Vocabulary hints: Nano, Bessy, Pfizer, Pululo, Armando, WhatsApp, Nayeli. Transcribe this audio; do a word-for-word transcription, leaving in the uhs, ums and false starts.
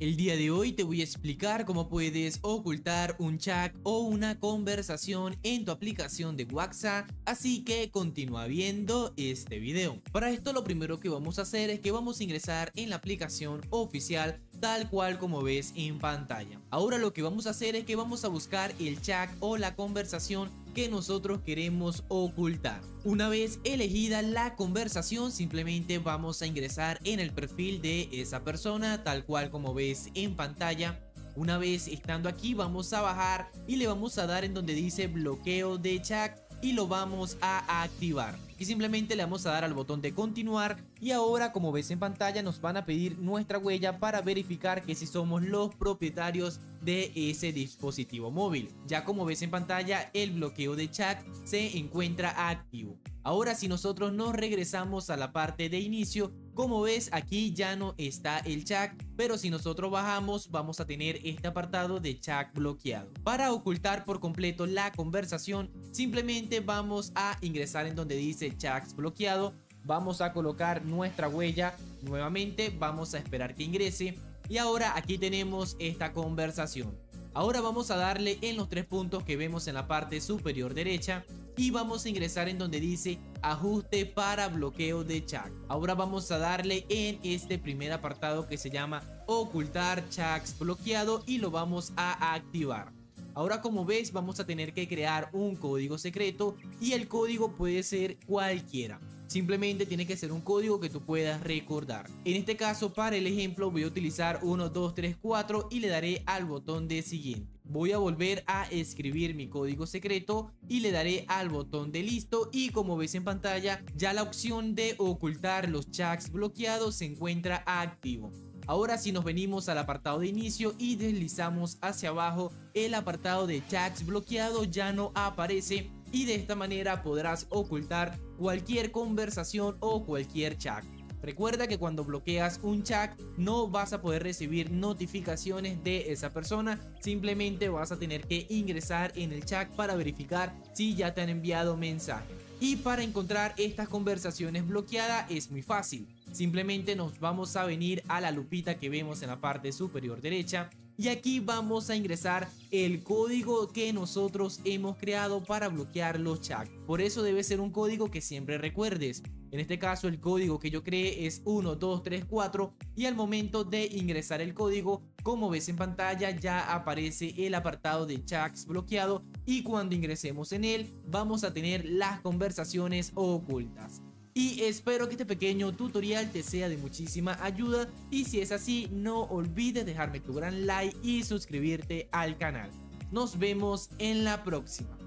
El día de hoy te voy a explicar cómo puedes ocultar un chat o una conversación en tu aplicación de WhatsApp, así que continúa viendo este video. Para esto lo primero que vamos a hacer es que vamos a ingresar en la aplicación oficial tal cual como ves en pantalla. Ahora lo que vamos a hacer es que vamos a buscar el chat o la conversación que nosotros queremos ocultar. Una vez elegida la conversación, simplemente vamos a ingresar en el perfil de esa persona tal cual como ves en pantalla. Una vez estando aquí vamos a bajar y le vamos a dar en donde dice bloqueo de chat y lo vamos a activar. Y simplemente le vamos a dar al botón de continuar y ahora como ves en pantalla nos van a pedir nuestra huella para verificar que si somos los propietarios de ese dispositivo móvil. Ya como ves en pantalla el bloqueo de chat se encuentra activo. Ahora si nosotros nos regresamos a la parte de inicio, como ves aquí ya no está el chat, pero si nosotros bajamos vamos a tener este apartado de chat bloqueado. Para ocultar por completo la conversación simplemente vamos a ingresar en donde dice chats bloqueado, vamos a colocar nuestra huella nuevamente, vamos a esperar que ingrese y ahora aquí tenemos esta conversación. Ahora vamos a darle en los tres puntos que vemos en la parte superior derecha y vamos a ingresar en donde dice ajuste para bloqueo de chat. Ahora vamos a darle en este primer apartado que se llama ocultar chats bloqueado y lo vamos a activar. Ahora como ves vamos a tener que crear un código secreto y el código puede ser cualquiera. Simplemente tiene que ser un código que tú puedas recordar. En este caso para el ejemplo voy a utilizar uno dos tres cuatro y le daré al botón de siguiente. Voy a volver a escribir mi código secreto y le daré al botón de listo y como ves en pantalla ya la opción de ocultar los chats bloqueados se encuentra activo. Ahora si nos venimos al apartado de inicio y deslizamos hacia abajo, el apartado de chats bloqueado ya no aparece y de esta manera podrás ocultar cualquier conversación o cualquier chat. Recuerda que cuando bloqueas un chat no vas a poder recibir notificaciones de esa persona, simplemente vas a tener que ingresar en el chat para verificar si ya te han enviado mensaje. Y para encontrar estas conversaciones bloqueadas es muy fácil, simplemente nos vamos a venir a la lupita que vemos en la parte superior derecha y aquí vamos a ingresar el código que nosotros hemos creado para bloquear los chats. Por eso debe ser un código que siempre recuerdes. En este caso el código que yo creé es uno dos tres cuatro y al momento de ingresar el código, como ves en pantalla ya aparece el apartado de chats bloqueado y cuando ingresemos en él vamos a tener las conversaciones ocultas. Y espero que este pequeño tutorial te sea de muchísima ayuda y si es así no olvides dejarme tu gran like y suscribirte al canal. Nos vemos en la próxima.